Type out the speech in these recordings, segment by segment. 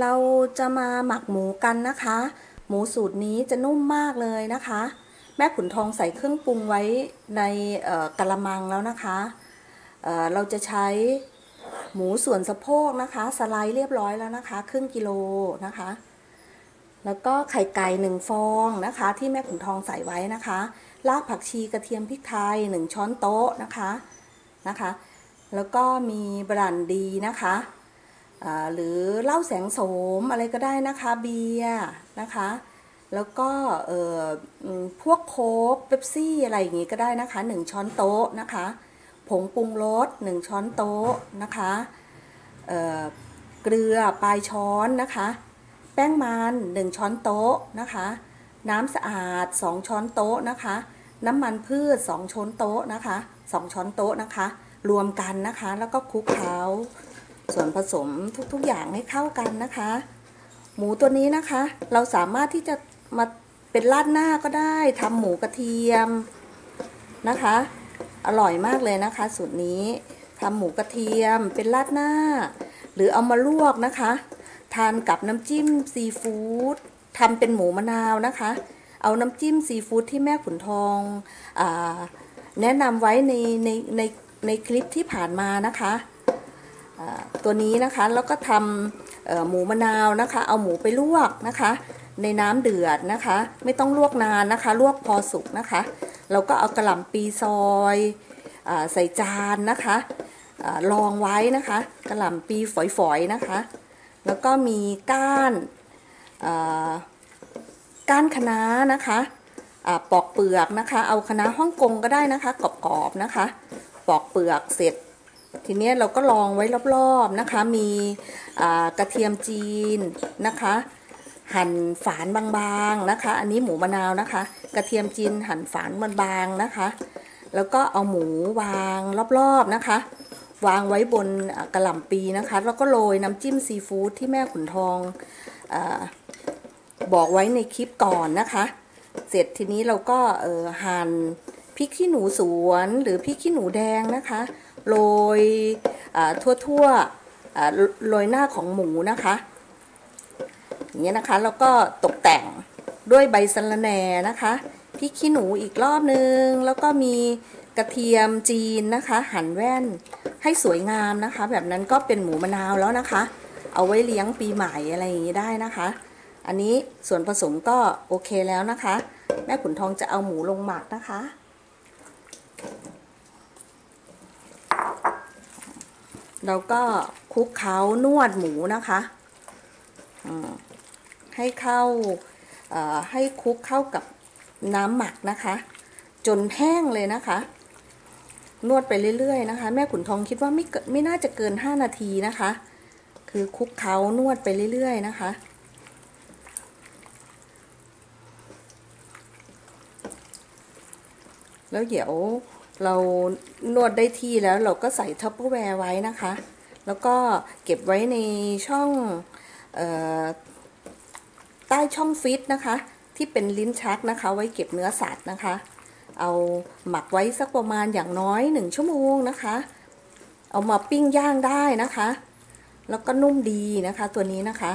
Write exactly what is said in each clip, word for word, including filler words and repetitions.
เราจะมาหมักหมูกันนะคะหมูสูตรนี้จะนุ่มมากเลยนะคะแม่ขุนทองใส่เครื่องปรุงไว้ในกะละมังแล้วนะคะเราจะใช้หมูส่วนสะโพกนะคะสไลด์เรียบร้อยแล้วนะคะครึ่งกิโลนะคะแล้วก็ไข่ไก่หนึ่งฟองนะคะที่แม่ขุนทองใส่ไว้นะคะรากผักชีกระเทียมพริกไทยหนึ่งช้อนโต๊ะนะคะนะคะแล้วก็มีบรันดีนะคะหรือเหล้าแสงโสมอะไรก็ได้นะคะเบียร์นะคะแล้วก็พวกโค้กเป๊ปซี่อะไรอย่างงี้ก็ได้นะคะหนึ่งช้อนโต๊ะนะคะผงปรุงรสหนึ่งช้อนโต๊ะนะคะเอ่อเกลือปลายช้อนนะคะแป้งมันหนึ่งช้อนโต๊ะนะคะน้ำสะอาดสองช้อนโต๊ะนะคะน้ำมันพืชสองช้อนโต๊ะนะคะสองช้อนโต๊ะนะคะรวมกันนะคะแล้วก็คลุกเคล้าส่วนผสมทุกๆอย่างให้เข้ากันนะคะหมูตัวนี้นะคะเราสามารถที่จะมาเป็นราดหน้าก็ได้ทำหมูกระเทียมนะคะอร่อยมากเลยนะคะสูตรนี้ทำหมูกระเทียมเป็นราดหน้าหรือเอามาลวกนะคะทานกับน้ำจิ้มซีฟู้ดทำเป็นหมูมะนาวนะคะเอาน้ำจิ้มซีฟู้ดที่แม่ขุนทองอ่าแนะนำไว้ในในในในคลิปที่ผ่านมานะคะตัวนี้นะคะแล้วก็ทำหมูมะนาวนะคะเอาหมูไปลวกนะคะในน้ำเดือดนะคะไม่ต้องลวกนานนะคะลวกพอสุกนะคะเราก็เอากระหล่ำปีซอยใส่จานนะคะรองไว้นะคะกระหล่ำปีฝอยๆนะคะแล้วก็มีก้านก้านคะน้านะคะปอกเปลือกนะคะเอาคะน้าฮ่องกงก็ได้นะคะกรอบๆนะคะปอกเปลือกเสร็จทีนี้เราก็ลองไว้รอบๆนะคะมีกระเทียมจีนนะคะหั่นฝานบางๆนะคะอันนี้หมูมะนาวนะคะกระเทียมจีนหั่นฝานบางๆนะคะแล้วก็เอาหมูวางรอบๆนะคะวางไว้บนกระหล่ำปีนะคะแล้วก็โรยน้ำจิ้มซีฟู้ดที่แม่ขุนทองบอกไว้ในคลิปก่อนนะคะเสร็จทีนี้เราก็หั่นพริกขี้หนูสวนหรือพริกขี้หนูแดงนะคะโรยทั่วๆโรยหน้าของหมูนะคะอย่างนี้นะคะแล้วก็ตกแต่งด้วยใบสะระแหน่นะคะพริกขี้หนูอีกรอบนึงแล้วก็มีกระเทียมจีนนะคะหั่นแว่นให้สวยงามนะคะแบบนั้นก็เป็นหมูมะนาวแล้วนะคะเอาไว้เลี้ยงปีใหม่อะไรอย่างนี้ได้นะคะอันนี้ส่วนผสมก็โอเคแล้วนะคะแม่ขุนทองจะเอาหมูลงหมักนะคะเราก็คลุกเค้านวดหมูนะคะให้เข้าให้คลุกเข้ากับน้ำหมักนะคะจนแห้งเลยนะคะนวดไปเรื่อยๆนะคะแม่ขุนทองคิดว่าไม่ไม่น่าจะเกินห้านาทีนะคะคือคลุกเค้านวดไปเรื่อยๆนะคะแล้วเดี๋ยวเรานวดได้ที่แล้วเราก็ใส่ทัพเปอร์แวร์ไว้นะคะแล้วก็เก็บไว้ในช่องใต้ช่องฟิตนะคะที่เป็นลิ้นชักนะคะไว้เก็บเนื้อสัตว์นะคะเอาหมักไว้สักประมาณอย่างน้อยหนึ่งชั่วโมงนะคะเอามาปิ้งย่างได้นะคะแล้วก็นุ่มดีนะคะตัวนี้นะคะ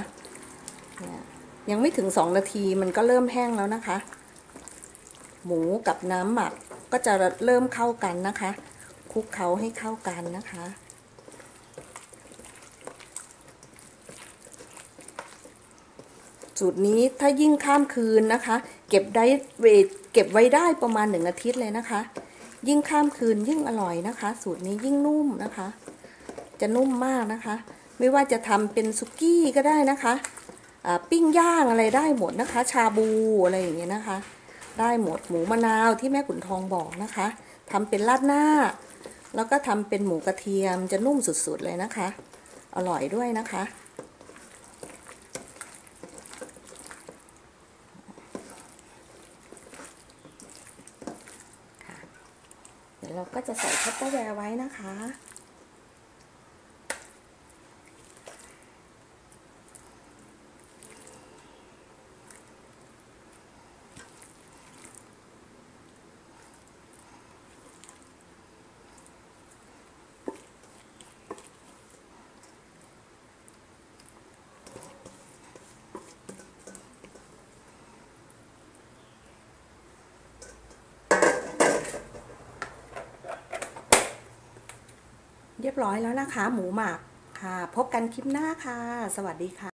ยังไม่ถึงสองนาทีมันก็เริ่มแห้งแล้วนะคะหมูกับน้ำหมักก็จะเริ่มเข้ากันนะคะคลุกเค้าให้เข้ากันนะคะสูตรนี้ถ้ายิ่งข้ามคืนนะคะเก็บได้เก็บไว้ได้ประมาณหนึ่งอาทิตย์เลยนะคะยิ่งข้ามคืนยิ่งอร่อยนะคะสูตรนี้ยิ่งนุ่มนะคะจะนุ่มมากนะคะไม่ว่าจะทำเป็นสุกี้ก็ได้นะคะปิ้งย่างอะไรได้หมดนะคะชาบูอะไรอย่างเงี้ยนะคะได้หมดหมูมะนาวที่แม่ขุนทองบอกนะคะทำเป็นราดหน้าแล้วก็ทำเป็นหมูกระเทียมจะนุ่มสุดๆเลยนะคะอร่อยด้วยนะคะเดี๋ยวเราก็จะใส่ทัพเปอร์แวร์ไว้นะคะ เรียบร้อยแล้วนะคะหมูหมักค่ะพบกันคลิปหน้าค่ะสวัสดีค่ะ